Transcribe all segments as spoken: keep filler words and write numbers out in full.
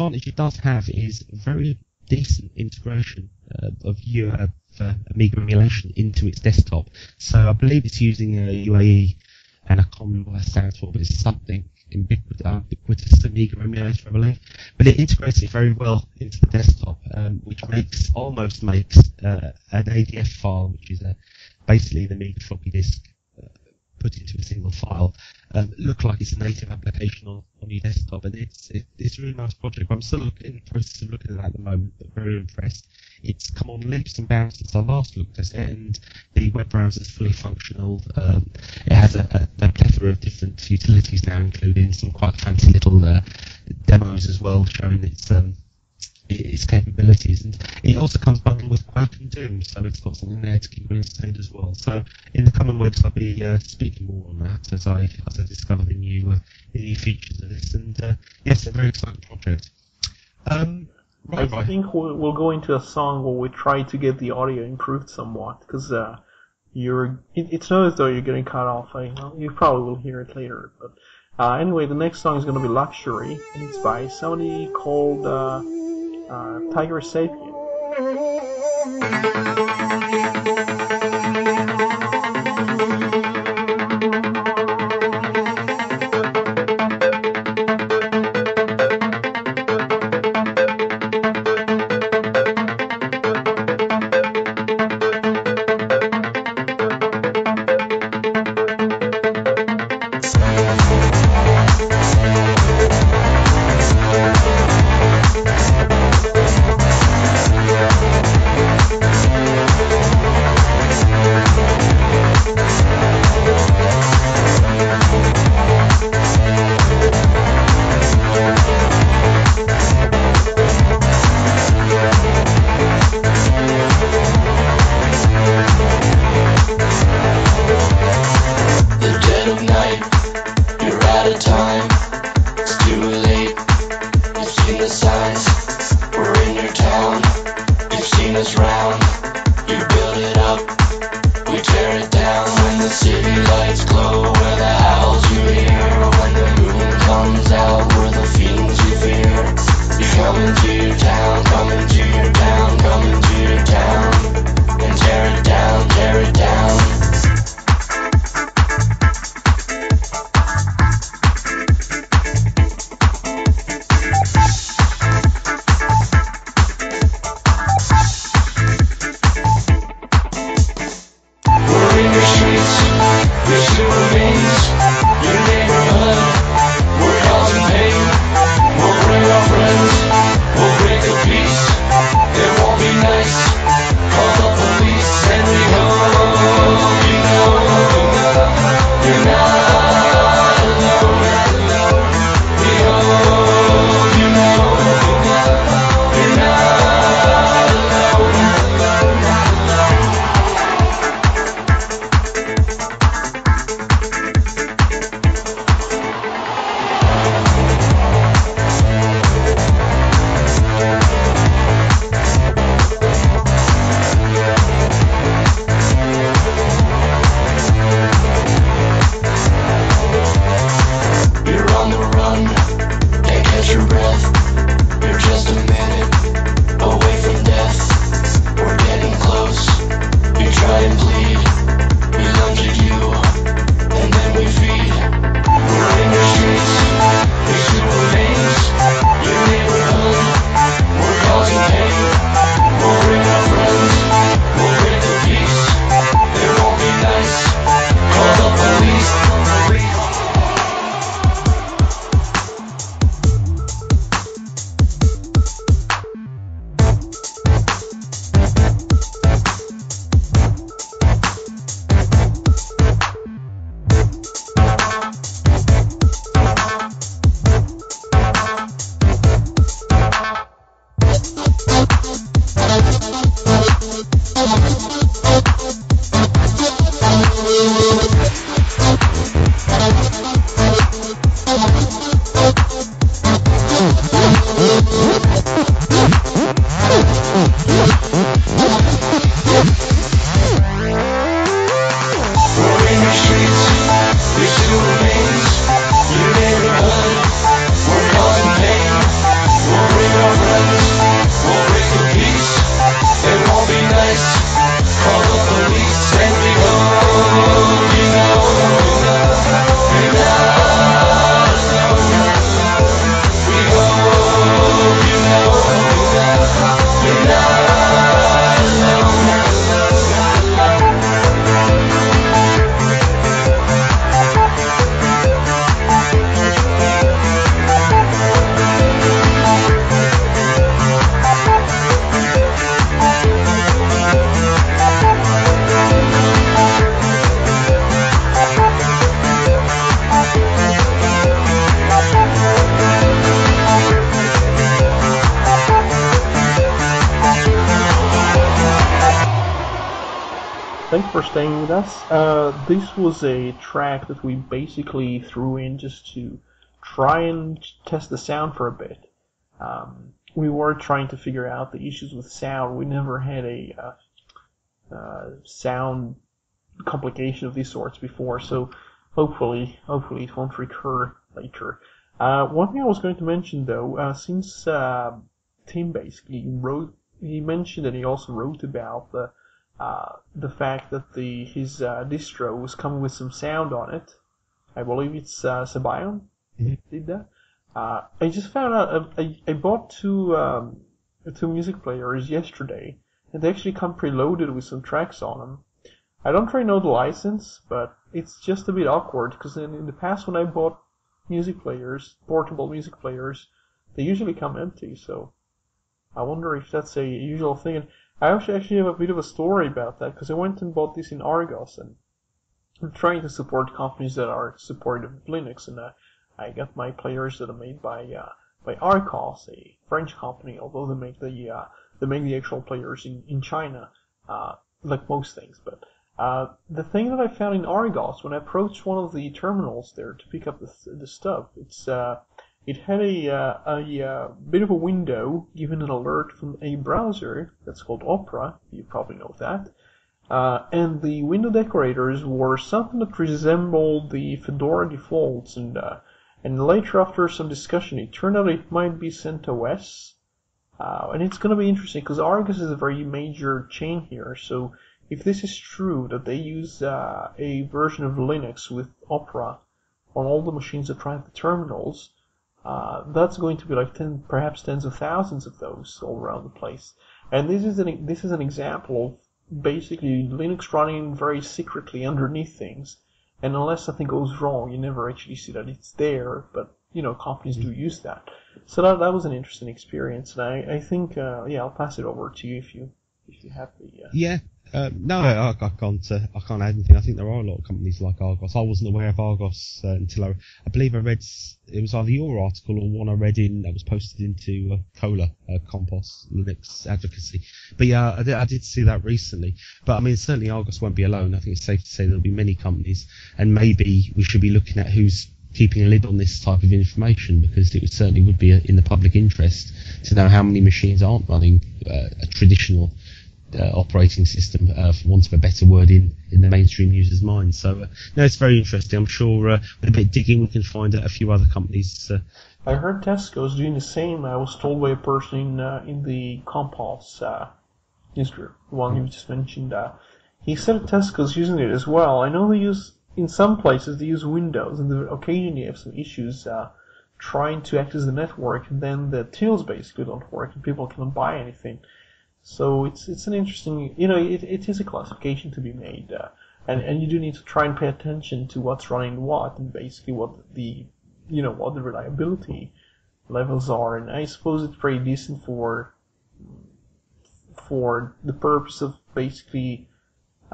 advantage it does have is very decent integration uh, of U F uh, Amiga emulation into its desktop. So I believe it's using a U A E, and I can't remember what that stands for, but it's something ubiquitous Amiga emulator, I believe. But it integrates it very well into the desktop, um, which makes almost makes uh, an A D F file, which is a, basically the Amiga floppy disk uh, put into a single file, um, look like it's a native application on, on your desktop. And it's it, it's a really nice project. I'm still looking, in the process of looking at it at the moment, but very impressed. It's come on leaps and bounds since I last looked at it, and the web browser is fully functional. Um, it has a, a, a plethora of different utilities now, including some quite fancy little uh, demos as well, showing its um, its capabilities. And it also comes bundled with Quantum Doom, so it's got something there to keep you entertained as well. So in the coming weeks, I'll be uh, speaking more on that as I as I discover the new uh, the new features of this. And uh, yes, a very exciting project. Um, Right, right. I think we'll, we'll go into a song where we try to get the audio improved somewhat, because uh, you're it, it's not as though you're getting cut off. I know you probably will hear it later, but uh, anyway, the next song is going to be "Luxury," and it's by somebody called uh, uh, Tiger Sapien. thanks for staying with us. Uh, this was a track that we basically threw in just to try and test the sound for a bit. Um, we were trying to figure out the issues with sound. We never had a uh, uh, sound complication of these sorts before, so hopefully, hopefully it won't recur later. Uh, one thing I was going to mention, though, uh, since uh, Tim basically wrote, he mentioned that he also wrote about the Uh, the fact that the his uh, distro was coming with some sound on it. I believe it's uh, Sabayon mm-hmm. did that. Uh, I just found out I, I bought two um, two music players yesterday, and they actually come preloaded with some tracks on them. I don't really know the license, but it's just a bit awkward because in, in the past when I bought music players, portable music players, they usually come empty. So I wonder if that's a usual thing. And I actually actually have a bit of a story about that, because I went and bought this in Argos, and I'm trying to support companies that are supportive of Linux, and uh, I got my players that are made by uh, by Archos, a French company, although they make the uh, they make the actual players in in China, uh, like most things. But uh, the thing that I found in Argos when I approached one of the terminals there to pick up the the stuff, it's uh, it had a, uh, a uh, bit of a window giving an alert from a browser that's called Opera, you probably know that, uh, and the window decorators were something that resembled the Fedora defaults, and uh, and later after some discussion it turned out it might be CentOS, uh, and it's going to be interesting because Argos is a very major chain here, so if this is true that they use uh, a version of Linux with Opera on all the machines that drive the terminals, Uh, that's going to be like ten, perhaps tens of thousands of those all around the place. And this is an this is an example of basically Linux running very secretly underneath things. And unless something goes wrong, you never actually see that it's there. But you know, companies do use that. So that that was an interesting experience. And I I think uh, yeah, I'll pass it over to you if you if you have the uh, yeah. Uh, no, I, I can't. Uh, I can't add anything. I think there are a lot of companies like Argos. I wasn't aware of Argos uh, until I, I believe I read. It was either your article or one I read in that was posted into uh, Cola, uh, Compost Linux Advocacy. But yeah, I did, I did see that recently. But I mean, certainly Argos won't be alone. I think it's safe to say there'll be many companies, and maybe we should be looking at who's keeping a lid on this type of information, because it would, certainly would be a, in the public interest to know how many machines aren't running uh, a traditional Uh, operating system, uh, for want of a better word, in, in the mainstream user's mind. So, uh, no, it's very interesting. I'm sure uh, with a bit of digging we can find a few other companies. Uh, I heard Tesco's doing the same. I was told by a person in, uh, in the Compulse uh, news group, the one you just mentioned. Uh, he said Tesco's using it as well. I know they use, in some places, they use Windows, and they occasionally have some issues uh, trying to access the network, and then the tools basically don't work, and people cannot buy anything. So it's it's an interesting, you know, it it is a classification to be made, uh, and and you do need to try and pay attention to what's running what, and basically what the, you know, what the reliability levels are. And I suppose it's pretty decent for for the purpose of basically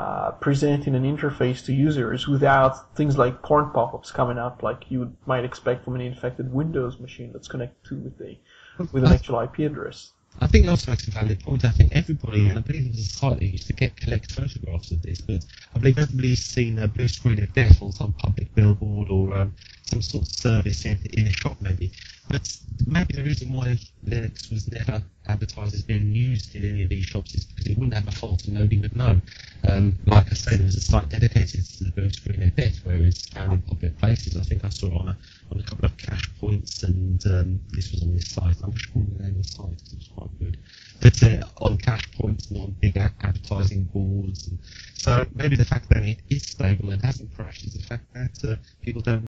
uh, presenting an interface to users without things like porn pop-ups coming up like you might expect from an infected Windows machine that's connected to with a with an actual I P address. I think that's a valid point. I think everybody, and I believe there's a site that used to get collect photographs of this, but I believe everybody's seen a blue screen of death on some public billboard or um, some sort of service in, in a shop maybe. But maybe the reason why Linux was never advertised as being used in any of these shops is because it wouldn't have a fault and nobody would know. Um, like I say, there was a site dedicated to the blue screen of death where it's found in public places. I think I saw it on a, on a couple of cash points, and um, this was on this site. I'm sure the name of the site because it was quite good. But uh, on cash points and on big advertising boards. And so maybe the fact that it is stable and hasn't crashed is the fact that uh, people don't